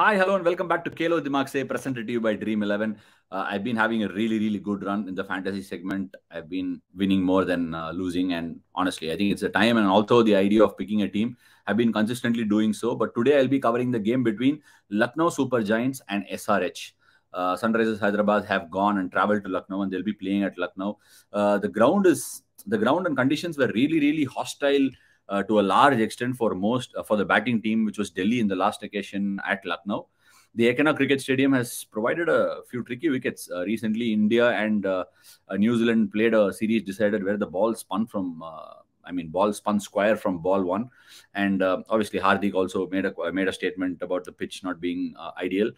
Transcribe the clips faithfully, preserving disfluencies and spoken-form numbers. Hi, hello, and welcome back to Khelo Dimaag Se, presented to you by Dream eleven. Uh, I've been having a really, really good run in the fantasy segment. I've been winning more than uh, losing. And honestly, I think it's the time and also the idea of picking a team. I've been consistently doing so. But today I'll be covering the game between Lucknow Super Giants and S R H. Uh, Sunrisers Hyderabad have gone and traveled to Lucknow and they'll be playing at Lucknow. Uh, the ground is the ground and conditions were really, really hostile. Uh, to a large extent for most uh, for the batting team, which was Delhi in the last occasion at Lucknow. The Ekana cricket stadium has provided a few tricky wickets. Uh, recently, India and uh, uh, New Zealand played a series decided where the ball spun from, uh, I mean, ball spun square from ball one. And uh, obviously, Hardik also made a, made a statement about the pitch not being uh, ideal.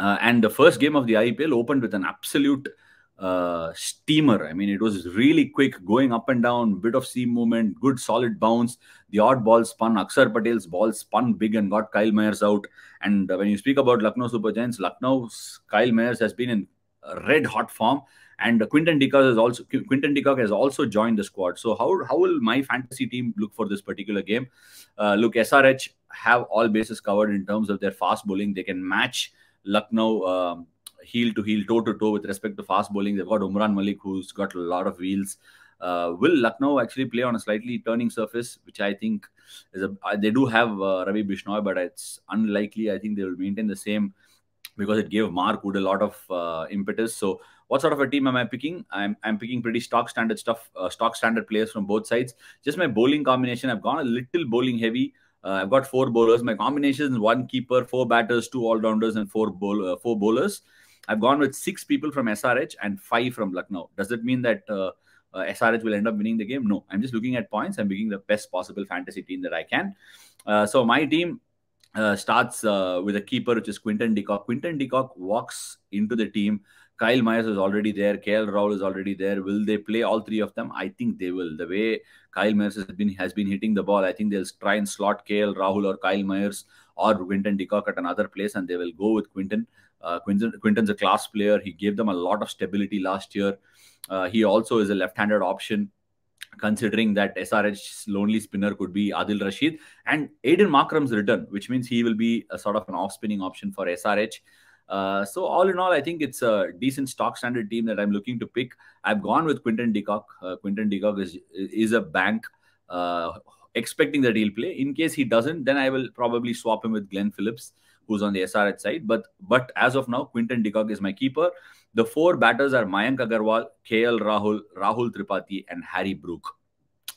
Uh, and the first game of the I P L opened with an absolute Uh, steamer. I mean, it was really quick, going up and down, bit of seam movement, good solid bounce. The odd ball spun. Akshar Patel's ball spun big and got Kyle Myers out. And when you speak about Lucknow Super Giants, Lucknow's Kyle Myers has been in red hot form, and Quinton de Kock has also Quinton de Kock has also joined the squad. So how how will my fantasy team look for this particular game? Uh, look, S R H have all bases covered in terms of their fast bowling. They can match Lucknow. Um, heel to heel, toe to toe with respect to fast bowling. They've got Umran Malik, who's got a lot of wheels. Uh, will Lucknow actually play on a slightly turning surface, which I think is a... They do have uh, Ravi Bishnoi, but it's unlikely. I think they will maintain the same because it gave Mark Wood a lot of uh, impetus. So what sort of a team am I picking? I'm, I'm picking pretty stock standard stuff, uh, stock standard players from both sides. Just my bowling combination, I've gone a little bowling heavy. Uh, I've got four bowlers. My combination is one keeper, four batters, two all-rounders, and four bowl, uh, four bowlers. I've gone with six people from S R H and five from Lucknow. Does that mean that uh, uh, S R H will end up winning the game? No. I'm just looking at points. I'm picking the best possible fantasy team that I can. Uh, so my team uh, starts uh, with a keeper, which is Quinton de Kock. Quinton de Kock walks into the team. Kyle Myers is already there. K L Rahul is already there. Will they play all three of them? I think they will. The way Kyle Myers has been, has been hitting the ball, I think they'll try and slot K L Rahul or Kyle Myers or Quinton de Kock at another place, and they will go with Quinton. Uh, Quinton, Quinton's a class player. He gave them a lot of stability last year. Uh, he also is a left-handed option, considering that S R H's lonely spinner could be Adil Rashid. And Aiden Markram's return, which means he will be a sort of an off-spinning option for S R H. Uh, so all in all, I think it's a decent stock standard team that I'm looking to pick. I've gone with Quinton de Kock. Uh, Quinton de Kock is, is a bank. Uh, expecting that he'll play. In case he doesn't, then I will probably swap him with Glenn Phillips, who's on the S R H side. But but as of now, Quinton de Kock is my keeper. The four batters are Mayank Agarwal, K L Rahul, Rahul Tripathi, and Harry Brook.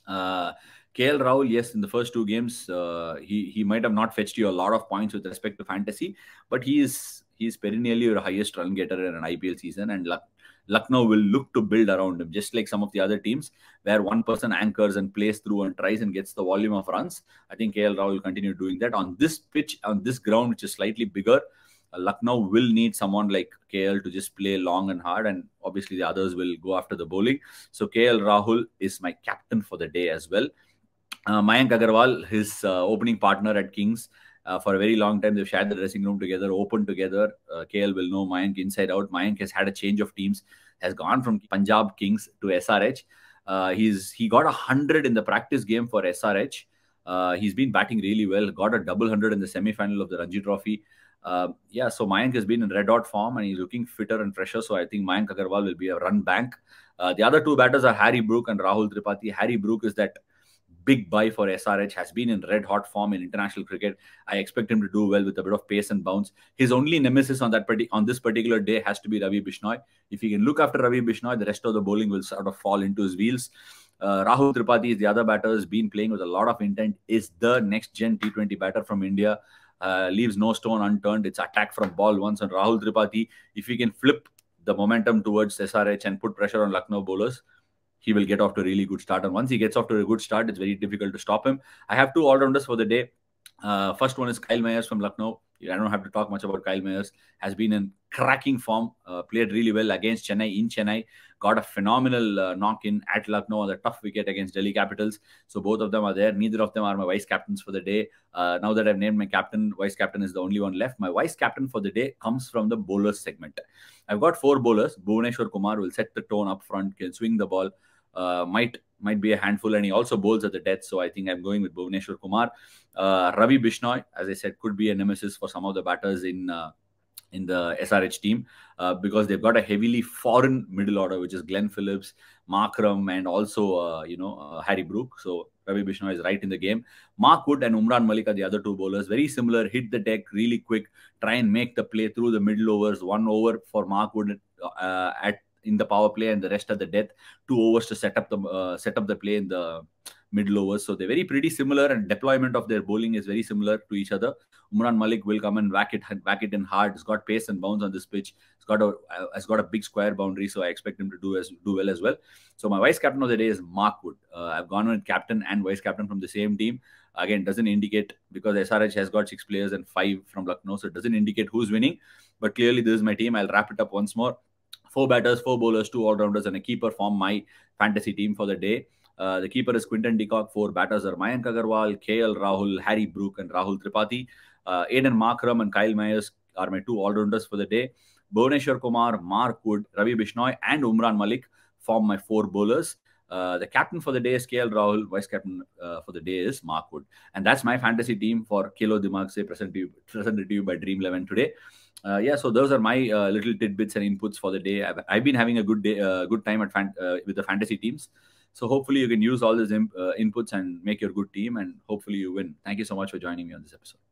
Uh, K L Rahul, yes, in the first two games, uh, he, he might have not fetched you a lot of points with respect to fantasy, but he is, he is perennially your highest run getter in an I P L season, and luck. Lucknow will look to build around him, just like some of the other teams where one person anchors and plays through and tries and gets the volume of runs. I think K L Rahul will continue doing that. On this pitch, on this ground, which is slightly bigger, uh, Lucknow will need someone like K L to just play long and hard, and obviously the others will go after the bowling. So K L Rahul is my captain for the day as well. Uh, Mayank Agarwal, his uh, opening partner at Kings, Uh, for a very long time, they've shared the dressing room together, open together. Uh, K L will know Mayank inside out. Mayank has had a change of teams, has gone from Punjab Kings to S R H. Uh, he's He got one hundred in the practice game for S R H. Uh, he's been batting really well, got a double hundred in the semi-final of the Ranji Trophy. Uh, yeah, so Mayank has been in red hot form and he's looking fitter and fresher. So I think Mayank Agarwal will be a run bank. Uh, the other two batters are Harry Brook and Rahul Tripathi. Harry Brook is that big buy for S R H, has been in red hot form in international cricket. I expect him to do well with a bit of pace and bounce. His only nemesis on that on this particular day has to be Ravi Bishnoi. If he can look after Ravi Bishnoi, the rest of the bowling will sort of fall into his wheels. Uh, Rahul Tripathi is the other batter, has been playing with a lot of intent, is the next-gen T twenty batter from India. Uh, leaves no stone unturned. It's attack from ball once on Rahul Tripathi. If he can flip the momentum towards S R H and put pressure on Lucknow bowlers, he will get off to a really good start. And once he gets off to a good start, it's very difficult to stop him. I have two all-rounders for the day. Uh, first one is Kyle Myers from Lucknow. I don't have to talk much about Kyle Myers. Has been in cracking form. Uh, played really well against Chennai, in Chennai. Got a phenomenal uh, knock-in at Lucknow on the tough wicket against Delhi Capitals. So both of them are there. Neither of them are my vice-captains for the day. Uh, now that I've named my captain, vice-captain is the only one left. My vice-captain for the day comes from the bowlers segment. I've got four bowlers. Bhuvneshwar Kumar will set the tone up front, can swing the ball. Uh, might might be a handful, and he also bowls at the death. So I think I'm going with Bhuvneshwar Kumar. Uh, Ravi Bishnoi, as I said, could be a nemesis for some of the batters in uh, in the S R H team uh, because they've got a heavily foreign middle order, which is Glenn Phillips, Markram, and also uh, you know uh, Harry Brook. So Ravi Bishnoi is right in the game. Mark Wood and Umran Malik are the other two bowlers. Very similar, hit the deck really quick, try and make the play through the middle overs. One over for Mark Wood uh, at in the power play, and the rest at the death. Two overs to set up the uh, set up the play in the middle overs. So they're very pretty similar, and deployment of their bowling is very similar to each other. Umran Malik will come and whack it, whack it in hard. He's got pace and bounce on this pitch. He's got a has got a big square boundary, so I expect him to do as do well as well. So my vice captain of the day is Mark Wood. Uh, I've gone with captain and vice captain from the same team. Again, doesn't indicate, because S R H has got six players and five from Lucknow, so it doesn't indicate who's winning. But clearly, this is my team. I'll wrap it up once more. Four batters, four bowlers, two all-rounders, and a keeper form my fantasy team for the day. Uh, the keeper is Quinton de Kock. Four batters are Mayank Agarwal, K L Rahul, Harry Brook, and Rahul Tripathi. Uh, Aiden Markram and Kyle Myers are my two all-rounders for the day. Bhuvneshwar Kumar, Mark Wood, Ravi Bishnoi, and Umran Malik form my four bowlers. Uh, the captain for the day is K L Rahul. Vice captain uh, for the day is Mark Wood. And that's my fantasy team for Khelo Dimaag Se, presented to you, presented to you by Dream eleven today. Uh, yeah, so those are my uh, little tidbits and inputs for the day. I've, I've been having a good day, uh, good time at fan, uh, with the fantasy teams. So hopefully you can use all these in, uh, inputs and make your good team, and hopefully you win. Thank you so much for joining me on this episode.